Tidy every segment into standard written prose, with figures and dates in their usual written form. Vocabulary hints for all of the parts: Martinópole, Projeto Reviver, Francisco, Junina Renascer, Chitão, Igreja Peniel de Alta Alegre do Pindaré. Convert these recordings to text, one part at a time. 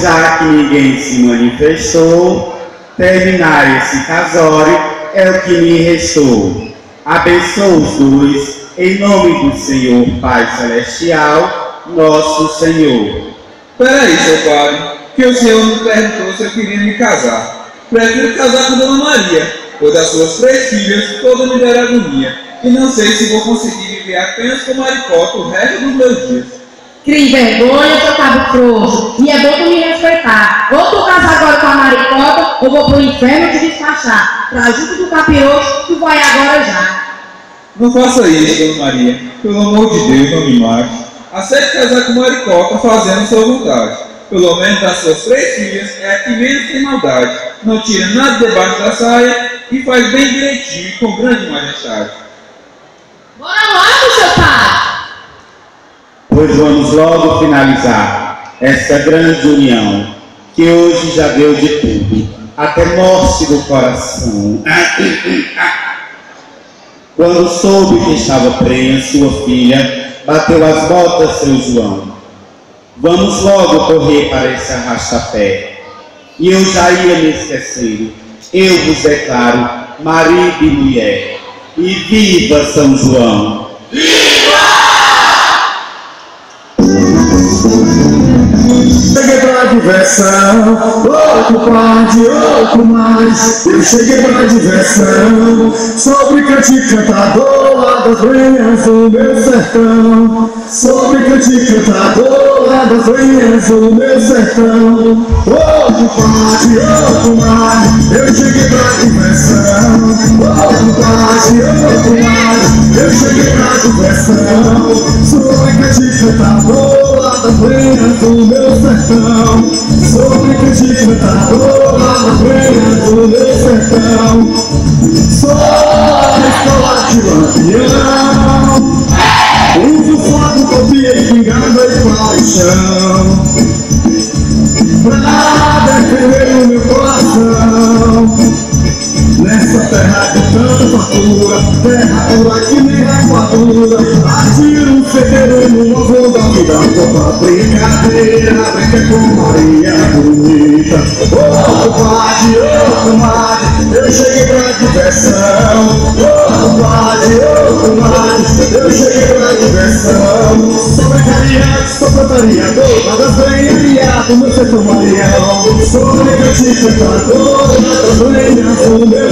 Já que ninguém se manifestou, terminar esse casório é o que me restou. Abençoa os dois, em nome do Senhor Pai Celestial, nosso Senhor. Peraí, seu padre, que o Senhor me perguntou se eu queria me casar. Prefiro casar com Dona Maria, pois as suas três filhas todas me deram agonia, e não sei se vou conseguir viver apenas com maricota o resto dos meus dias. Crie vergonha, seu cabo frouxo, e é bom tu me respeitar. Ou tu casa agora com a maricota, ou vou pro inferno te despachar. Pra junto do capiroto, tu vai agora já. Não faça isso, Dona Maria. Pelo amor de Deus, não me mate. Aceite casar com a maricota fazendo sua vontade. Pelo menos das suas três filhas é a que menos tem maldade. Não tira nada debaixo da saia e faz bem direitinho e com grande majestade. Bora logo, seu pai! Pois vamos logo finalizar esta grande união, que hoje já deu de tudo, até morte do coração. Quando soube que estava prenha, sua filha bateu as botas, seu João. Vamos logo correr para esse arrasta-pé. E eu já ia me esquecendo, eu vos declaro marido e mulher. E viva São João! Cheguei pra diversão, outro pode, outro mais. Eu cheguei pra diversão, sou brincante cantador lá das lenhas do meu sertão. Sou brincante cantador lá das lenhas do meu sertão. Outro pode, outro mais. Eu cheguei pra diversão, outro pode, outro mais. Eu cheguei pra diversão, sou brincante cantador lá das lenhas do meu sertão. Sou brincante cantador lá das lenhas do meu sertão. Sou da escola de lampião, uso fogo, copia e pingada e pau no chão, pra defender o meu coração. Nessa terra de tanta fartura, terra dura que nem rapadura, atira um ferreiro no ovo da vida. Toda brincadeira, brinca com Maria Bonita. Ô compadre, ô comadre, eu cheguei pra diversão. Ô compadre, ô comadre, eu cheguei pra diversão. Sou brincadeira, sou cantariador, todas brincadeira do meu sertão marião. Sou brincante cantador, todas brincadeira do meu sertão. Ô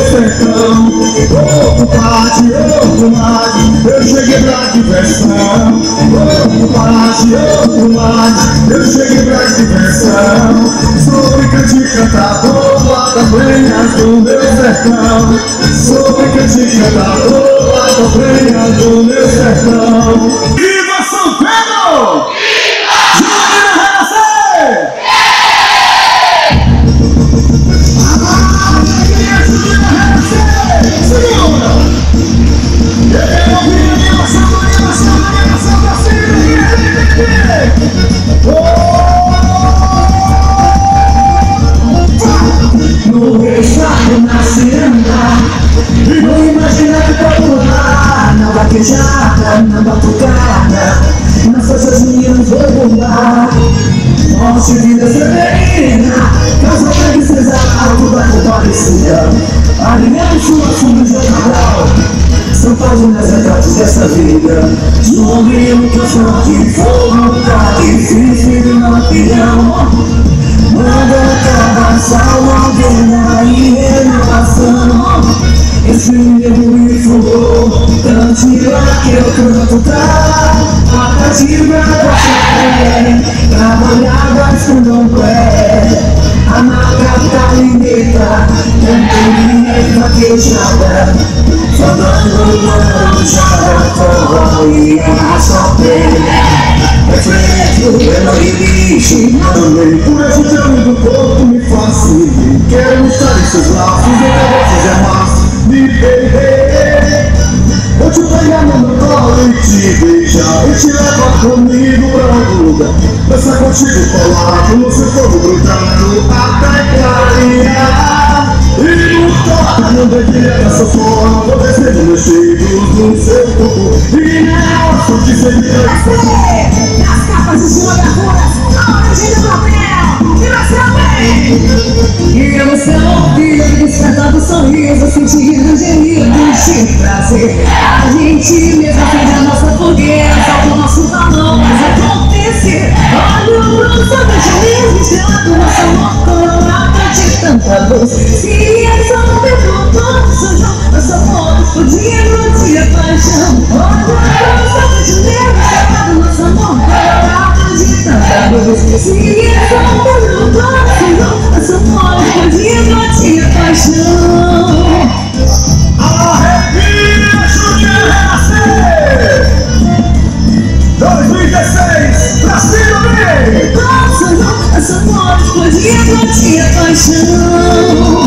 compadre, ô comadre, eu cheguei pra diversão. Ô compadre, ô comadre, eu cheguei pra diversão. Sou brincante cantador lá das lenhas do meu sertão. Sou brincante cantador lá das lenhas do meu sertão. Viva São Pedro! Viva! Junina Renascer! No estado nascendo, e vou imaginar que pode mudar. Na vaquejada, na batucada, nas festas minhas vou bombar. Morte e vida feminina, casa da princesa, alto da comparecida, alimento sua fundo jornal. São páginas retratos dessa vida, de um homem eu que eu chamo de fogo, tá difícil de não pilhão. Manda cada salva, guerra e renovação. Esse medo me furou, cantiva que eu canto tá, a cativa da chapé, trabalhada com domplé. A marca tá linda, cantoria vaquejada, falando manjada, forró e arrasta-pé. É preto, é noite, também por agitando do corpo me faço livre. Quero estar em seus laços, eu não vou me perder. Eu te pego no meu colo e te beijar, e te levar comigo pra algum lugar. Dançar contigo colado no seu fogo brotando até clarear. E no toque não dedilha da sua forma, vou descendo meus cheiros no seu corpo. E na hora que você me transforma, nas capas de julho, na hora de papel. E eu sorri, despertava o sorriso, sentindo o gemido de prazer. A gente mesmo acende a nossa fogueira, solta o nosso balão, mas acontece. Olha o bronze, deixa mesmo estrelado, nosso amor colorado de tanta luz. Se eu só não pergunto, sou eu, eu sou foda, podia curtir a paixão. Olha o bronze, deixa mesmo estrelado, nosso amor colorado de tanta luz. Se eu só não pergunto, sou foda, podia curtir a paixão. Arrepia, Junina Renascer 2016, pra cima, bem! Eu sou foda, podia curtir a paixão.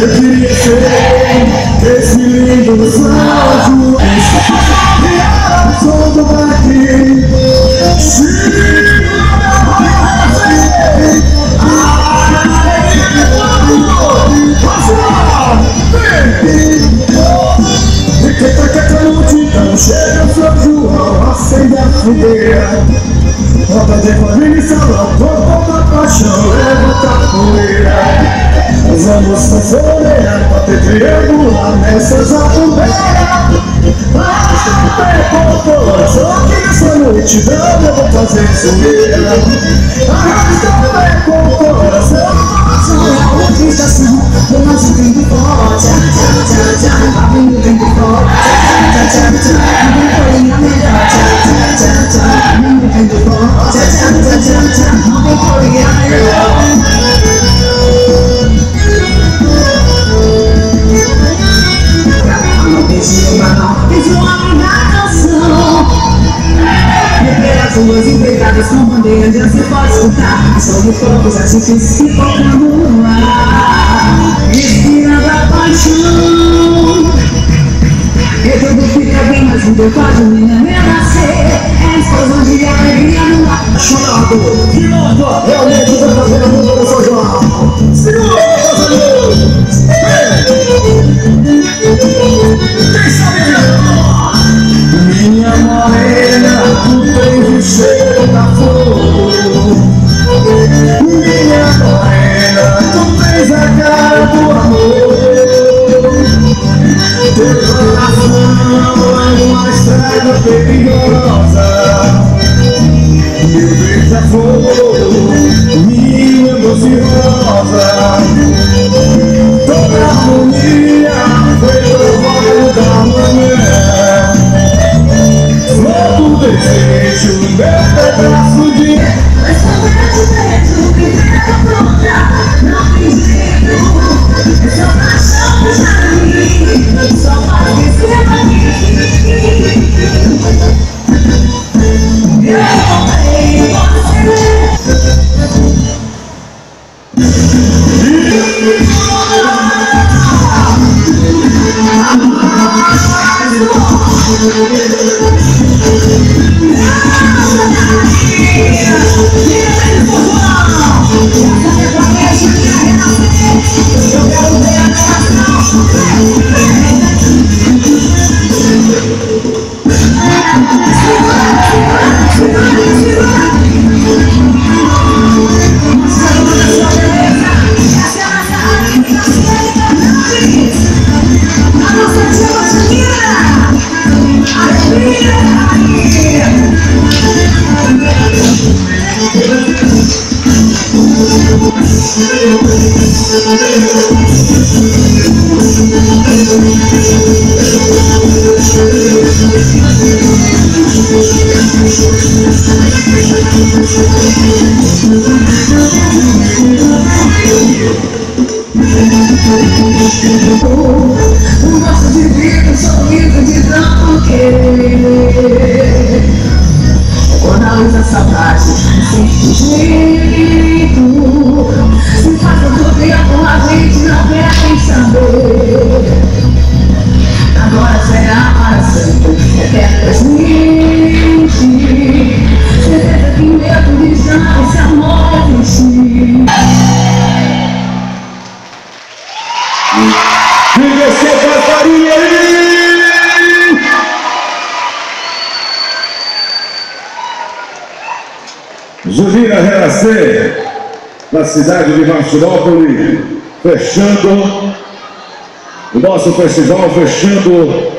Eu queria ser esse lindo salto, essa palavra solta daqui. Se eu não Chitão chega o São João, acende a fogueira, roda de família e salão, volta a paixão, levanta a poeira. Vamos fazer pra ter triangular nessa jatubeira. Ah, bem, só que essa noite não eu vou fazer sumeira. Ah, bem, coração, só uma tentação. O nosso tempo forte, tchau, o meu tempo forte, tchau, a melhor, tchau, o meu tempo forte, tchau, a melhor. Suas empregadas com bandeira de você pode escutar. São de fogos artifícios se focando no ar. Respira da paixão. E tudo fica bem, mas o teu pode Junina Renascer. É a explosão de alegria no ar. Apaixonado, que moda, realmente está fazendo a mudança do seu jornal. Senhor, meus amigos, quem sabe minha minha morena, tu tens cheiro da flor. Minha morena, tu tens a cara do amor. Teu coração é uma estrada perigosa. Meu beija-flor, minha doce rosa. Toda a harmonia foi provado da manhã. Flor do desejo, meu pedaço de é, mas só vejo o que quero aprontar. Não tem jeito, é só paixão pra mim. Só faz isso pra mim. Eu amei você. Junina Renascer, na cidade de Martinópole, fechando o nosso festival, fechando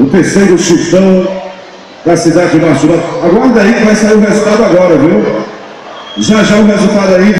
o terceiro Chitão da cidade de Martinópole. Aguarda aí que vai sair o resultado agora, viu? Já já o resultado aí.